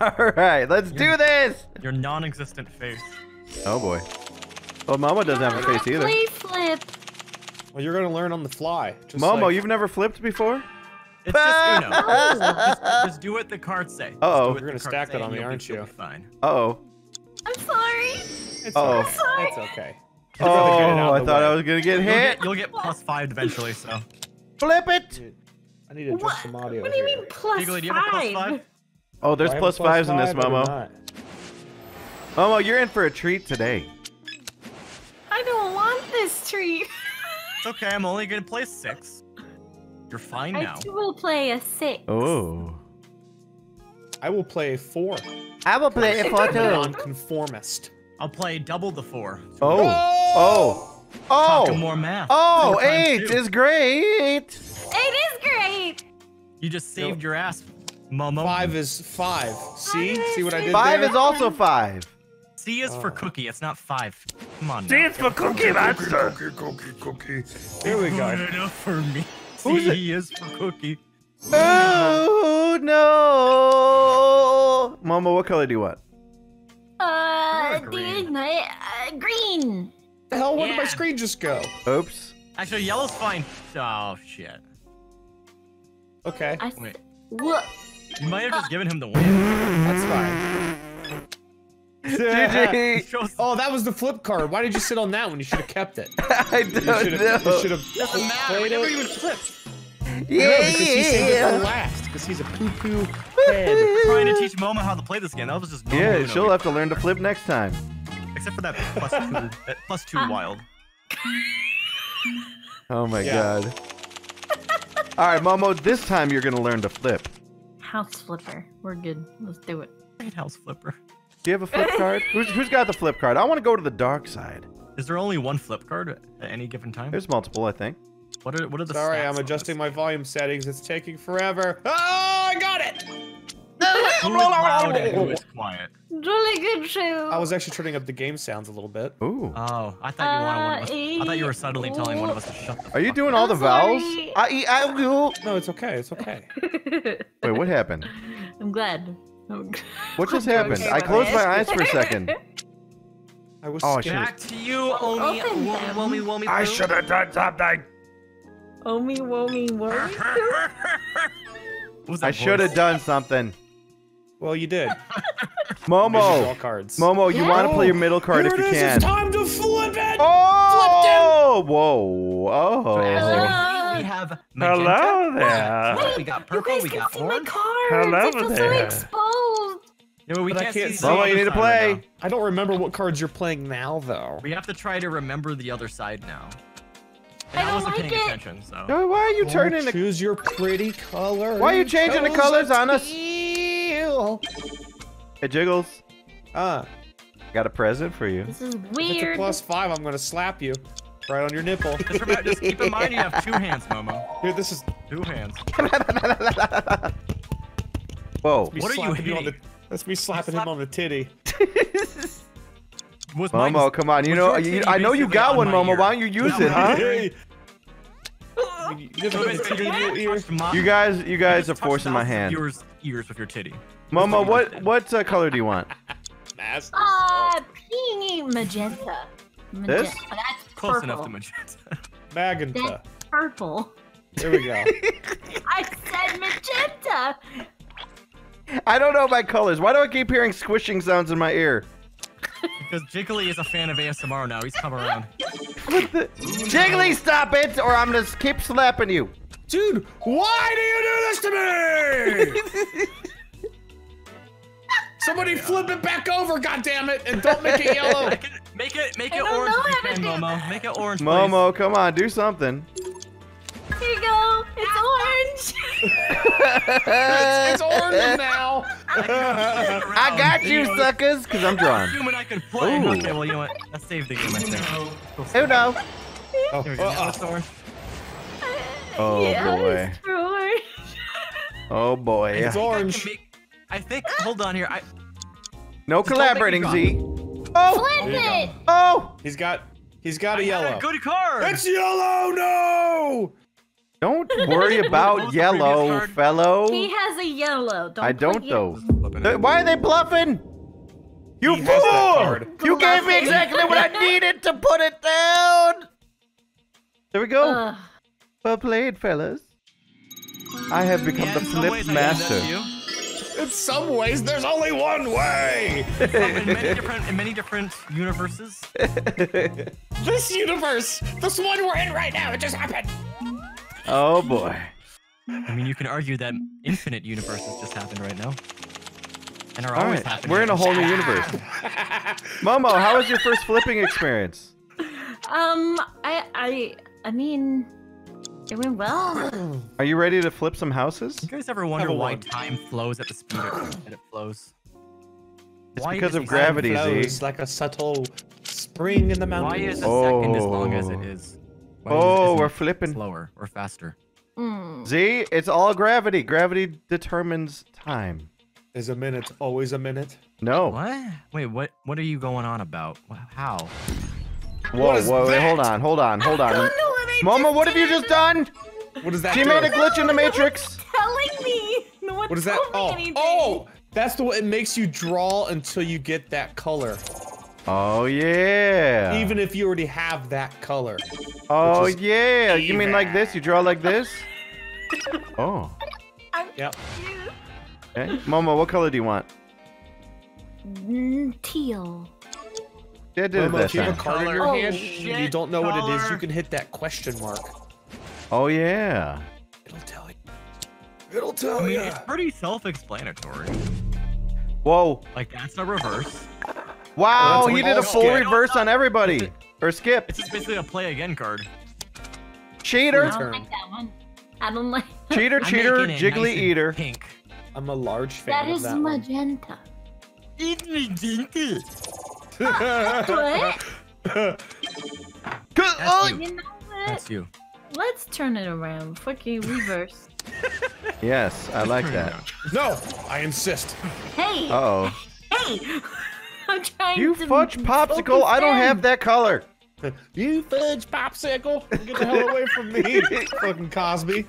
All right, let's do this. Your non-existent face. Oh boy. Well, Momo doesn't have a face either. Please flip. Well, you're gonna learn on the fly. Just Momo, like... you've never flipped before? It's just Uno. Just do what the cards say. Uh oh, you're gonna stack that on me, aren't you? Fine. Uh oh. I'm sorry. It's okay. It's okay. Oh, I thought I was gonna get hit. You'll get +5 eventually, so. Flip it. I need to adjust some audio. What do you mean plus five? Do you have a +5? Oh, there's +5s in this, Momo. Momo, you're in for a treat today. I don't want this treat. It's okay. I'm only gonna play 6. You're fine now. I will play a 6. Oh. I will play a 4. I will play a 4 too. Nonconformist. I'll play double the 4. Oh. Oh. Oh. Talking more math. Oh, 8 is great. 8 is great. You just saved your ass, Momo. 5 is 5. See? See what I did there? 5 is also 5. C is for cookie. It's not 5. Come on. C is for cookie monster. Cookie. Here we go. Good enough for me. C is for cookie. Oh no! Momo, what color do you want? Green. Green. The hell? Where did my screen just go? Oops. Actually, yellow's fine. Oh shit. Okay. Wait. What? You might have just given him the win. That's fine. Oh, that was the flip card. Why did you sit on that one? You should have kept it. I don't know. You should have played it. We never even flipped. Yeah, because he saved it for last. Because he's a poo-poo head. Trying to teach Momo how to play this game. That was just she'll have to learn to flip next time. Except for that +2. That +2 wild. Oh my god. All right, Momo. This time you're gonna learn to flip. House flipper. We're good. Let's do it. Great house flipper. Do you have a flip card? Who's got the flip card? I want to go to the dark side. Is there only one flip card at any given time? There's multiple, I think. What are the Sorry, I'm adjusting my volume settings. It's taking forever. Oh, I got it! Who is loud and who is quiet? Really good show. I was actually turning up the game sounds a little bit. Ooh. Oh, I thought you wanted one of us. I thought you were subtly telling one of us to shut the fuck up. Are you doing all the vowels? No, it's okay. It's okay. Wait, what happened? I'm glad. What just happened? I closed my eyes for a second. I was scared. Back to you, Omi. Womi, womi, I should have done something. Omi, womi, womi. I should have done something. Well, you did. Momo. Momo, you want to play your middle card if you can. Here it is. It's time to flip it. Oh! Flipped him. Whoa. Oh. We have magenta. Hello there. Wait, we got purple. You guys we got can see orange. My cards. Hello there. So exposed. No, we can't see. Momo, you need to play. Right, I don't remember what cards you're playing now, though. We have to try to remember the other side now. And I don't wasn't like paying attention, so. No, why are you turning? Choose your pretty color. Why are you changing the colors on us? Hey, Jiggles. I got a present for you. This is weird. If it's a +5, I'm gonna slap you. Right on your nipple. Just keep in mind you have 2 hands, Momo. Dude, this is 2 hands. Whoa. What are you hitting? That's me slapping him on the titty. Momo, come on. You know, I know you got one, Momo. Why don't you use it, huh? You guys are forcing my hand. Yours ears with your titty. Momo, what color do you want? Magenta. Magenta. This? That's close enough to magenta. Magenta. That's purple. There we go. I said magenta. I don't know my colors. Why do I keep hearing squishing sounds in my ear? Because Jiggly is a fan of ASMR now. He's come around. What the? Jiggly, stop it, or I'm gonna keep slapping you. Dude, why do you do this to me? Somebody flip it back over, goddammit, and don't make it yellow. Make it orange, Momo. Make it orange, Momo, please. Come on, do something. Here you go. It's orange. it's orange now. I got you, suckers, because I'm drawing. I could play. Okay, well, you know what? Let's save the game right there. Who knows? Oh, here we go. It's orange. Oh, boy. It's orange. Oh, boy. It's orange. I think, hold on here. No collaborating, Z. Oh! Flip it! Oh! He's got a yellow. Good card! It's yellow! No! Don't worry about yellow, fellow. He has a yellow. Don't I don't, though. Why are they bluffing? You fool! You gave me exactly what I needed to put it down! There we go. Well played, fellas. I have become the flip master. In some ways, there's only one way! In many different universes. This universe! This one we're in right now! It just happened! Oh, boy. I mean, you can argue that infinite universes just happened right now. And are always happening. We're in a whole new universe. Momo, how was your first flipping experience? I mean... Doing well. Are you ready to flip some houses? You guys ever wonder why time flows at the speed that it flows? It's because of gravity, Z. It's like a subtle spring in the mountains. Why is a second as long as it is? Oh, we're flipping. Slower or faster. Z, it's all gravity. Gravity determines time. Is a minute always a minute? No. What? Wait, what are you going on about? How? Whoa, whoa, wait, hold on. Momo, what have you just done? What is that? She made a glitch in the Matrix. No one's telling me. What is that? Oh, that's the way it makes you draw until you get that color. Oh, yeah. Even if you already have that color. Oh, yeah. You mean like this? You draw like this? Oh. Yep. Okay. Momo, what color do you want? Teal. Yeah, if you have a card in your hand and you don't know what it is, you can hit that question mark. Oh, yeah. It'll tell you. It'll tell you. It's pretty self-explanatory. Whoa. Like, that's a reverse. Wow, he did a full reverse on everybody. Or skip. It's just basically a play again card. Cheater. I don't like that one. I don't like that. Cheater, cheater, jiggly eater. Pink. I'm a large fan of that. That is magenta. It's magenta. What? That's you. Let's turn it around. Fucking reverse. Yes, I like that. No, I insist. Hey. Uh oh. Hey, I'm trying to. You fudge popsicle! I don't have that color. You fudge popsicle! Get the hell away from me, fucking Cosby.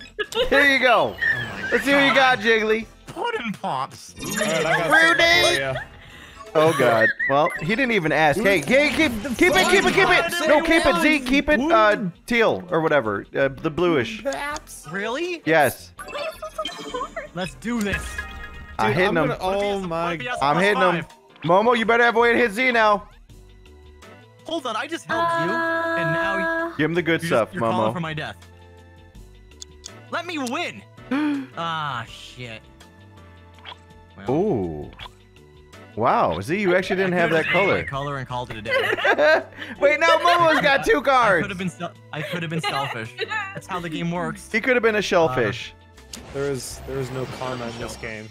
Here you go. Oh Let's see what you got, Jiggly. Pudding pops. Rudy. Oh God! Well, he didn't even ask. Hey, keep it! No, keep it, Z. Keep it, teal or whatever, the bluish. Really? Yes. Let's do this. I'm hitting him. Oh my! I'm hitting him. Momo, you better have a way to hit Z now. Hold on, I just helped you, and now give him the good stuff, Momo. You're calling for my death. Let me win. Ah, shit. Well. Ooh. Wow, Z, you actually didn't have that color. Color and called it a day. Wait, now Momo's got two cards. I could have been selfish. That's how the game works. He could have been a shellfish. There is no karma in this game.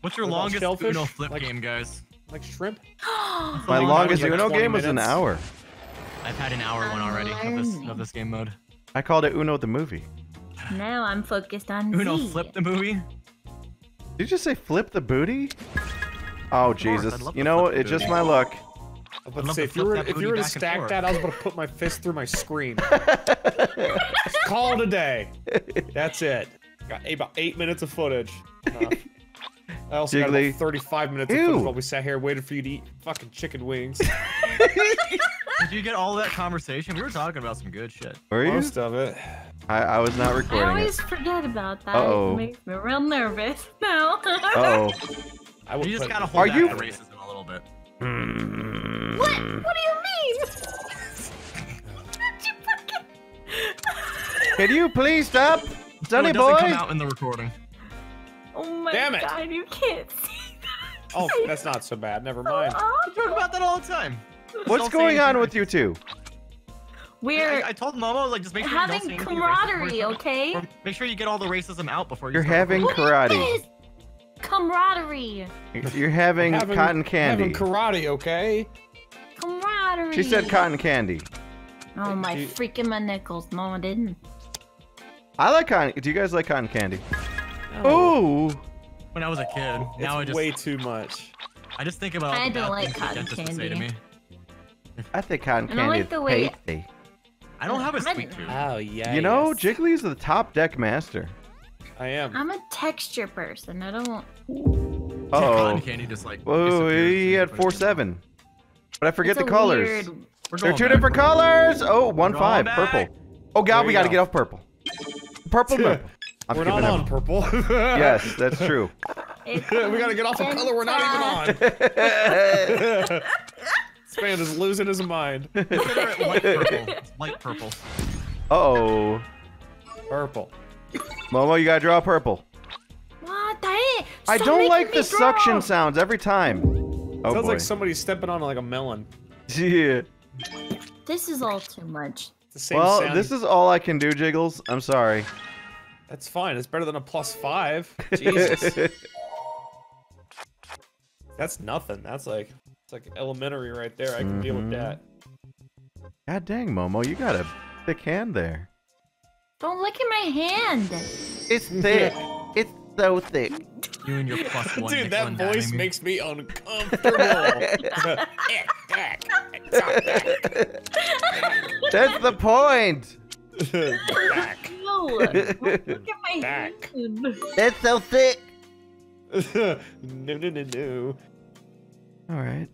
What's your longest UNO flip game, guys? Like shrimp? My longest UNO game was an hour. I've had an hour one already of this game mode. I called it UNO the movie. Now I'm focused on UNO flip the movie. Did you just say flip the booty? Oh, Jesus. You know, it's just my luck. Say, if you were to stack that, I was going to put my fist through my screen. Just call it a day. That's it. Got about 8 minutes of footage. I also got about 35 minutes of footage while we sat here and waited for you to eat fucking chicken wings. Did you get all that conversation? We were talking about some good shit. Were you? Most of it. I was not recording. I always forget about that. Uh-oh. It makes me real nervous. No. Uh-oh. You just gotta hold back the racism a little bit. What? What do you mean? Can you please stop, Sonny boy? It doesn't come out in the recording. Oh my God! You can't see that. Oh, that's not so bad. Never mind. We talk about that all the time. What's going on with you two? We're I told Momo, like, just make sure you're having camaraderie, okay? Make sure you get all the racism out before you're having karate. Camaraderie. You're having cotton candy. Having karate, okay? Camaraderie. She said cotton candy. Oh my freaking my nickels, Momo didn't. I like cotton. Do you guys like cotton candy? Oh. Ooh. When I was a kid, now I just way too much. I just think about. I don't like cotton candy. I think cotton candy is tasty. I don't have a sweet tooth. Oh, yeah. You know, Jiggly's the top deck master. I am. I'm a texture person. I don't. Oh. Candy just like. Whoa, he had 4-7. But I forget the colors. Weird... They're two different colors. Oh, 1-5, purple. Oh God, we got to get off purple. Purple. We're not on purple. Yes, that's true. We got to get off a color we're not even on. Span is losing his mind. Light purple. Light purple. Uh oh. Purple. Momo, you gotta draw purple. What? I don't like the suction sounds every time. Oh, sounds like somebody's stepping on like a melon. Yeah. This is all too much. Well, this is all I can do, Jiggles. I'm sorry. That's fine. It's better than a +5. Jesus. That's nothing. That's like. It's like elementary right there. I can deal with that. God dang, Momo, you got a thick hand there. Don't look at my hand. It's thick. It's so thick. You and your +1. Dude, that voice makes me uncomfortable. That's the point. Back. No, look at my hand. That's so thick. No. All right.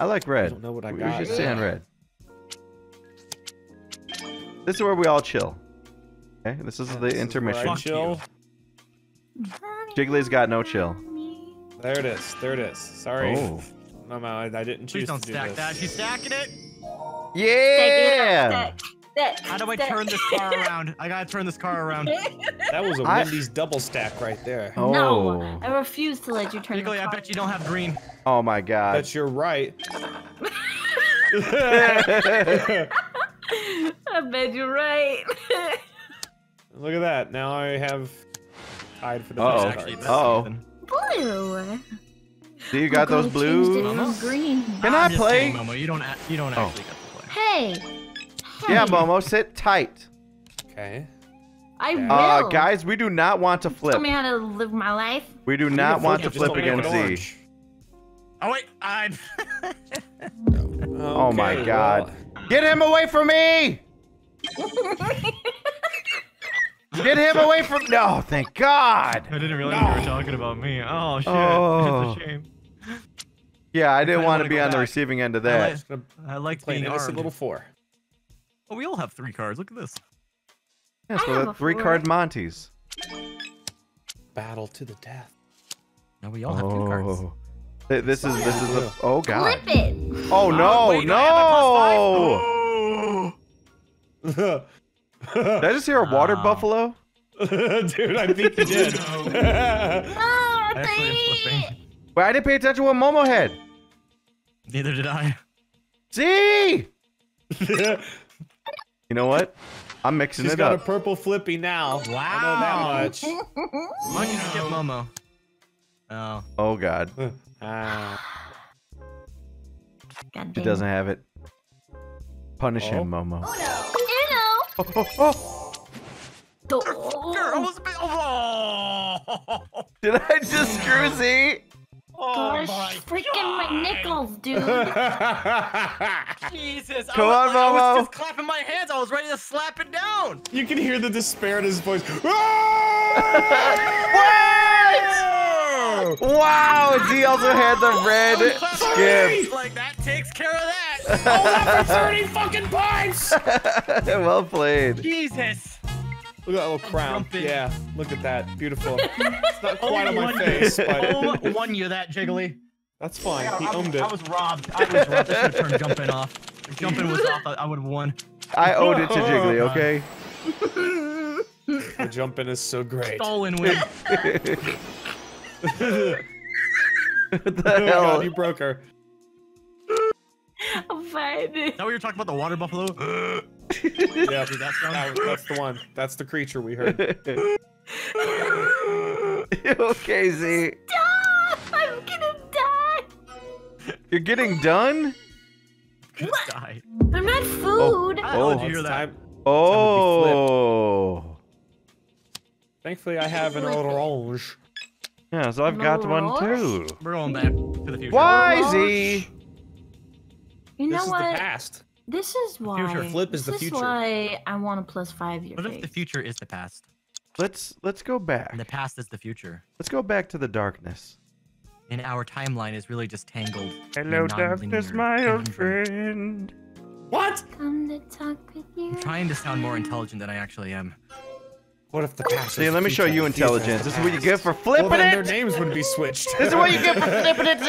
I like red. I don't know what I got. We should stay on red. This is where we all chill. Okay, this is the intermission. Chill. Jiggly's got no chill. There it is. There it is. Sorry. Oh. No, I didn't choose to do this. Please don't stack that. She's stacking it. Yeah. How do I turn this car around? I gotta turn this car around. That was a Wendy's double stack right there. Oh. No, I refuse to let you turn the car around. I bet you don't have green. Oh my God. Bet you're right. I bet you're right. Look at that. Now I have tied for the best. Uh-oh. Blue. So you got those blues? Green. Can I play? Saying, Momo, you don't actually get to play. Hey. Yeah, Momo, sit tight. Okay. I will. Guys, we do not want to flip. Tell me how to live my life. We do not want to flip against Z. Oh wait, I'm. Oh my God! Well. Get him away from me! Get him away from! No, thank God. I didn't realize you were talking about me. Oh shit! Oh. It's a shame. Yeah, I didn't want to be on the receiving end of that. I like being armed. Little four. Oh, we all have 3 cards. Look at this. Yeah, so the 3-card Monties. Battle to the death. Now we all have 2 cards. This is a oh God. Flip it. Oh no, wait, no! Oh. Did I just hear a water buffalo? Dude, I think you did. Wait, I didn't pay attention to what Momo had. Neither did I. See? You know what? I'm mixing it up. She's got a purple flippy now. Wow. I know that much. Why don't you skip Momo? Oh. Oh God. She doesn't have it. Punish him, Momo. Oh no. Uno. Oh. Did I just screw Z? Oh, gosh, freaking my nickels, dude. Jesus. Come on, Momo. I was just clapping my hands. I was ready to slap it down. You can hear the despair in his voice. What? Wow, Z also had the red skip. Like, that takes care of that. Oh, for 30 fucking points. Well played. Jesus. Look at that little crown. Yeah, look at that. Beautiful. It's not quite on my face, but... One year that, Jiggly. That's fine. He owned it. I was robbed. I was robbed. I should have turned Jumpin' off. If Jumpin' was off, I would have won. I owed it to Jiggly, okay? The Jumpin' is so great. Stolen win. What the hell? God, you broke her. I'm fine. Is that what you're talking about? The water buffalo? Yeah, dude, that's the one. That's the creature we heard. Okay, Z. Stop! I'm gonna die! You're getting done? What? Die. I'm not food! Oh, did you hear that? Oh! Thankfully, I have an orange. Yeah, so I've got one too. We're going back to the future. Why, Z? You know what? This is the past. This is why. Future flip is the future. This is why I want a +5 year. What if the future is the past? Let's go back. And the past is the future. Let's go back to the darkness. And our timeline is really just tangled. Hello, darkness, my old friend. What? Come to talk with you. I'm trying to sound more intelligent than I actually am. What if the past? See, let me show you intelligence. This is what you get for flipping it. Their names wouldn't be switched. This is what you get for flipping it, Z.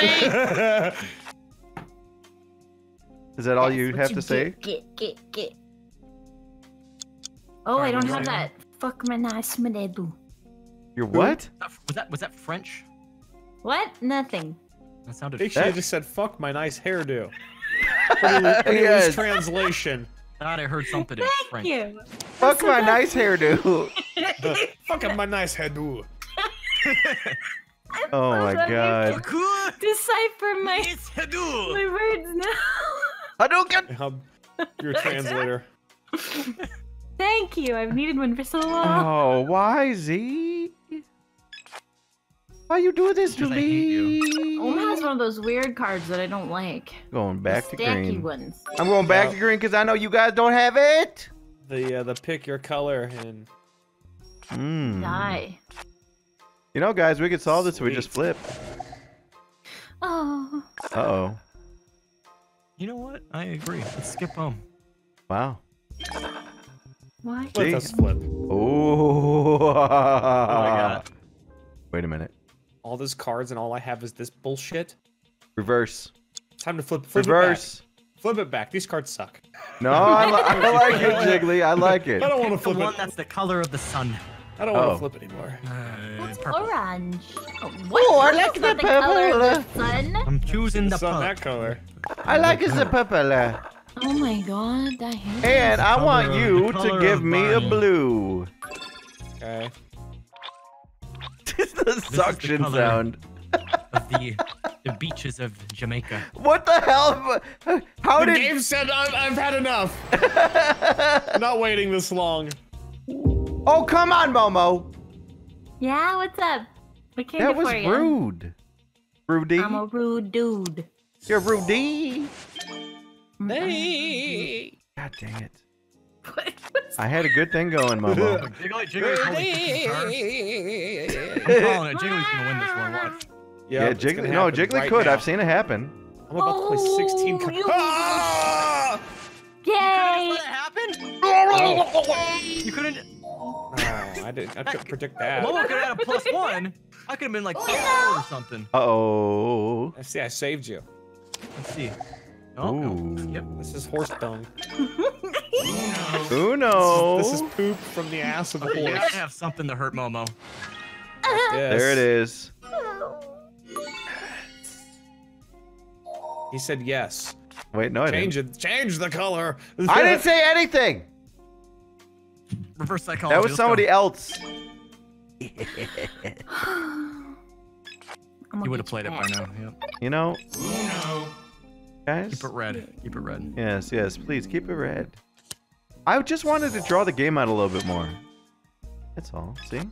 Is that all you have to say? Get. Oh, I don't have that. Fuck my nice menedu. Your what? Was that French? What? Nothing. That sounded. I think she just said "fuck my nice hairdo." Yes. Translation. Thought I heard something in French. Thank you. Fuck my nice hairdo. Fuck my nice hairdo. Oh my god. Decipher my words now. Hadouken! You're a translator. Thank you. I've needed one for so long. Oh, why, Z? Why you do this to me? Oma has one of those weird cards that I don't like. Going back to green. Ones. I'm going back to green because I know you guys don't have it. The pick your color and die. You know, guys, we could solve this if we just flip. Oh. Uh oh. You know what? I agree. Let's skip home. Wow. Why? Let us flip. Oh. Oh my god. Wait a minute. All those cards and all I have is this bullshit. Reverse. Time to flip. Reverse. Flip it back. These cards suck. No, I like it, Jiggly. I like it. I don't want to flip the one that's the color of the sun. I don't want to flip anymore. It's orange. Oh, I like the purple. I'm choosing the sun. That color. I like it the purple. Oh my god, that hit. And I want you to give me a blue. Okay. It's the suction sound. Of the beaches of Jamaica. What the hell? How did Dave said I've had enough. I'm not waiting this long. Oh come on, Momo. Yeah, what's up? We came that was you. Rude. Rudy. I'm a rude dude. You're Rudy. Hey. God dang it. I had a good thing going, Momo. Jiggly. I'm calling it. Jiggly's gonna win this one. Watch. Yeah, Jiggly. No, Jiggly right could. Now. I've seen it happen. I'm about to play 16 cards. Ah! Yay! You couldn't let it happen? Oh. You couldn't. Oh, I couldn't predict that. Momo could have had a +1. I could have been like +4 or something. Uh oh. Let's see. I saved you. Let's see. Oh, yep. This is horse dung. Uno. This is poop from the ass of a horse. I have something to hurt Momo. Yes. There it is. He said yes. Wait, no, I didn't. Change the color. I didn't say anything. Reverse psychology. That was somebody else. You would have played it by now. Yep. You know. No. Guys? Keep it red. Keep it red. Yes, yes. Please, keep it red. I just wanted to draw the game out a little bit more. That's all. See? I'll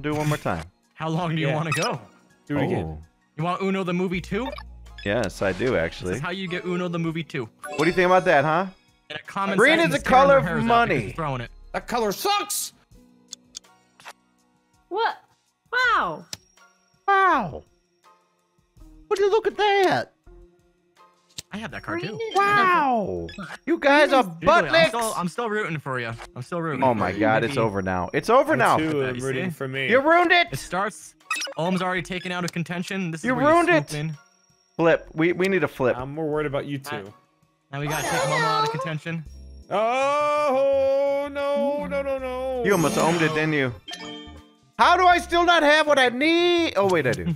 do it one more time. How long do you want to go? Do it again. You want Uno the movie 2? Yes, I do, actually. This is how you get Uno the movie 2. What do you think about that, huh? Green is the color of money. Throwing it. That color sucks! What? Wow. Wow. Would you look at that? I have that card too. Wow! You guys are butt licks. I'm still rooting for you. I'm still rooting. Oh my god, it's over now. It's over now. I'm rooting for me. You ruined it. It starts. Ohm's already taken out of contention. This is where you ruined it. Flip. We need a flip. I'm more worried about you two. Now we gotta take Momo out of contention. Oh no! You almost Ohm'd it, didn't you? How do I still not have what I need? Oh wait, I do.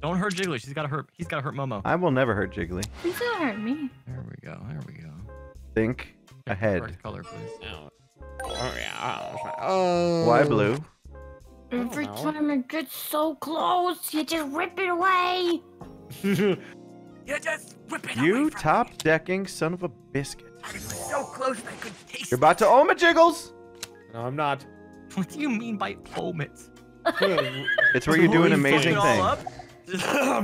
Don't hurt Jiggly. He's gotta hurt Momo. I will never hurt Jiggly. He's gonna hurt me. There we go. There we go. Think ahead. Correct color, please. Oh yeah. Oh. Why blue? Every time it gets so close, you just rip it away. You top decking son of a biscuit. I was so close I could taste. You're about to Ohm it, Jiggles. No, I'm not. What do you mean by Ohm it? It's where you do an amazing thing.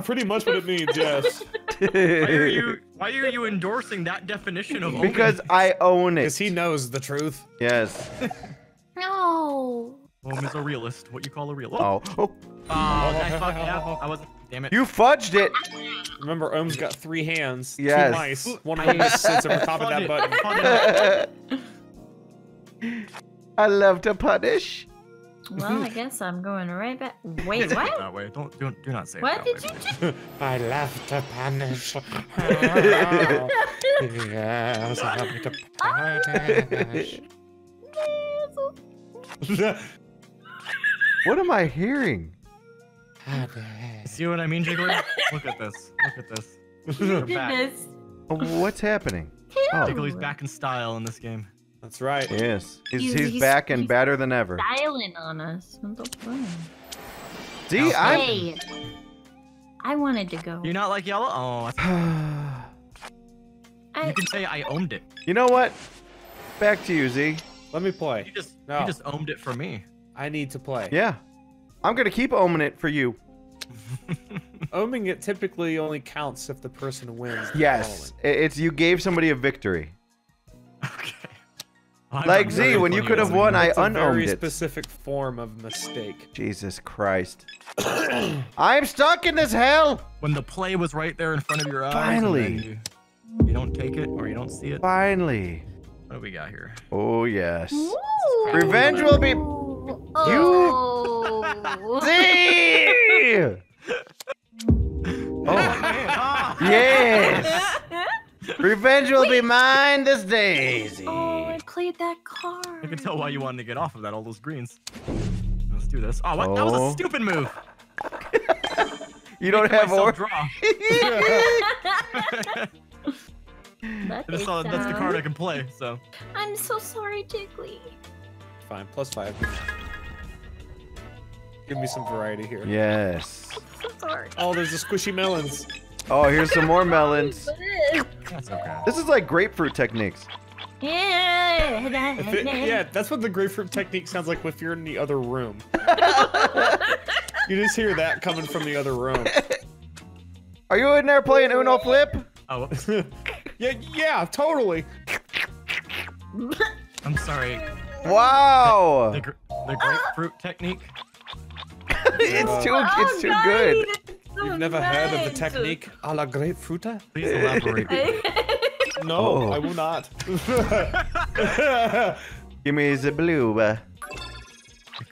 Pretty much what it means, yes. Why are you endorsing that definition of owning? Because I own it. Because he knows the truth. Yes. No. Mom is a realist. What you call a realist? Oh. Oh. I fucked up. I wasn't. Damn it. You fudged it. Remember, Ohm's got 3 hands. Yes. 2 mice. One of these sits over top of that button. I love to punish. Well, I guess I'm going right back. Wait, what? That way. Don't do not say what it that did way. You do? I love to punish. Yes, I love to punish. What am I hearing? See what I mean, Jiggly? Look at this. Look at this. You're back. What's happening? Oh. Jiggly's back in style in this game. That's right. Yes. He's back and badder than ever. Styling on us. See, I wanted to go. You're not like yellow? Oh. You can say I owned it. You know what? Back to you, Z. Let me play. You just ohmed it for me. I need to play. Yeah. I'm going to keep ohming it for you. Ohming it typically only counts if the person wins. Yes. It's you gave somebody a victory. Okay. I'm like Z, when you could have won, I unowned it. Very specific form of mistake. Jesus Christ! I'm stuck in this hell. When the play was right there in front of your eyes. Finally, you don't take it or you don't see it. Finally. What do we got here? Oh yes. Ooh. Revenge will be you. Z. Oh yes. Revenge will be mine this day, Z. Played that card. I can tell why you wanted to get off of that, all those greens. Let's do this. Oh, what? Oh. That was a stupid move. You don't have or. Draw. That's the card I can play, so. I'm so sorry, Jiggly. Fine, +5. Give me some variety here. Yes. I'm so sorry. Oh, there's the squishy melons. Oh, here's some more melons. That's okay. This is like grapefruit techniques. Yeah, that's what the grapefruit technique sounds like if you're in the other room. You just hear that coming from the other room. Are you in there playing Uno Flip? Oh. yeah, totally. I'm sorry. Wow. The grapefruit technique. It's too good. So you've never heard of the technique a la grapefruita? Please elaborate. No, I will not. Give me the blue.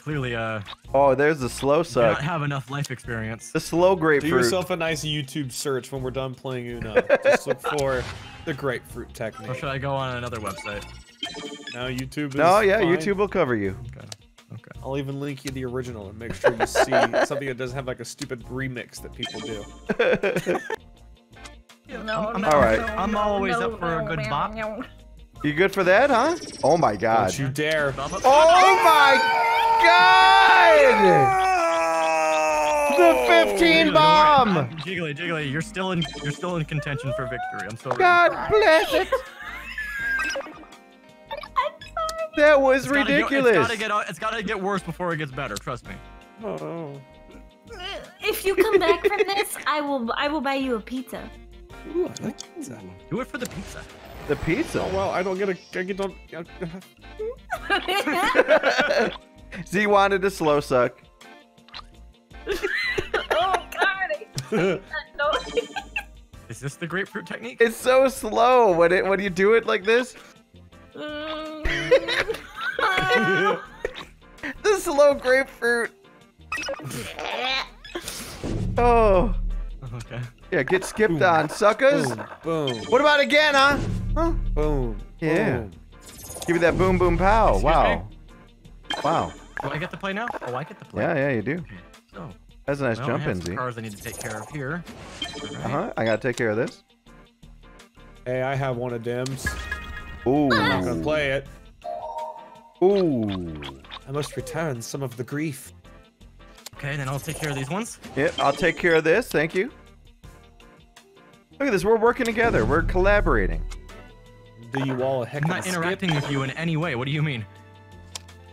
Clearly, oh, there's the slow suck. I don't have enough life experience. The slow grapefruit. Do yourself a nice YouTube search when we're done playing Uno. Just look for the grapefruit technique. Or should I go on another website? No, YouTube is fine. YouTube will cover you. Okay. Okay. I'll even link you the original and make sure you see something that doesn't have like a stupid remix that people do. I'm always up for a good bop. You good for that, huh? Oh my god. Don't you dare. Oh my god! The 15 bomb! Jiggly, you're still in contention for victory. I'm so God bless it! I'm sorry. That was ridiculous. It's gotta get worse before it gets better, trust me. Oh. If you come back from this, I will buy you a pizza. Ooh, I like pizza. Do it for the pizza. The pizza? Oh, well, I don't get a... Z wanted a slow suck. Oh, God. Is this the grapefruit technique? It's so slow when you do it like this. The slow grapefruit. Oh. Okay. Yeah, get skipped on, suckers. Boom. What about again, huh? Boom. Yeah. Boom. Give me that boom, boom, pow. Excuse me? Wow. Do I get to play now? Oh, I get to play. Yeah, you do. Oh. That's a nice jump in, Z. Cars I need to take care of here. Right. I gotta take care of this. Hey, I have one of dims. Ooh. I'm not gonna play it. Ooh. I must return some of the grief. Okay, then I'll take care of these ones. Yeah, I'll take care of this. Thank you. Look at this. We're working together. We're collaborating. Do you all heck I'm not interacting with you in any way. What do you mean?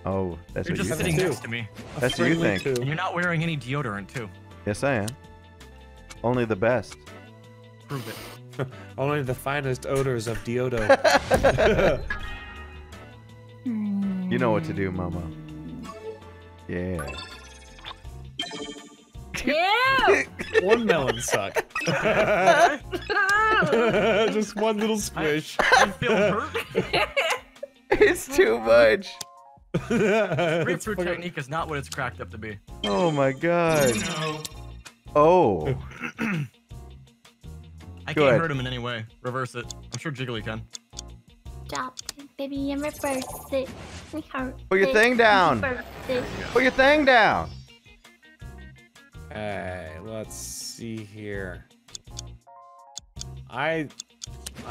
Oh, that's what you think. You're just sitting next to me. That's what you think. And you're not wearing any deodorant, too. Yes, I am. Only the best. Prove it. Only the finest odors of deodo. You know what to do, Momo. Yeah. Yeah. One melon suck. Just one little squish. I feel hurt. It's too much. Grapefruit technique is not what it's cracked up to be. Oh my god. No. Oh. I can't hurt him in any way. Reverse it. I'm sure Jiggly can. Stop, baby, and reverse it. Put your thing down. Put your thing down. Hey, let's see here. I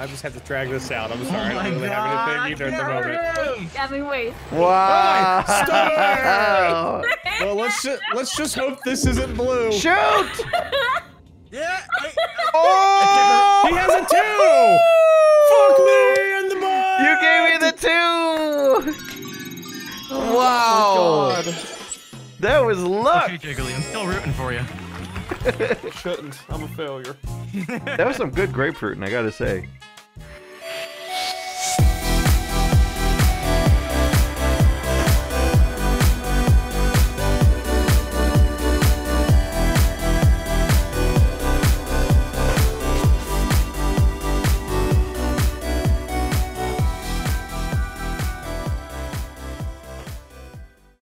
just have to drag this out. I'm sorry. I don't really have anything either at the moment. Wow. Oh, well, let's just hope this isn't blue. Shoot! Yeah. Oh! He has a 2! Fuck me in the butt! You gave me the 2! Oh, wow. My God. That was luck. Okay, Jiggly, I'm still rooting for you. Shouldn't. I'm a failure. That was some good grapefruit, and I gotta say.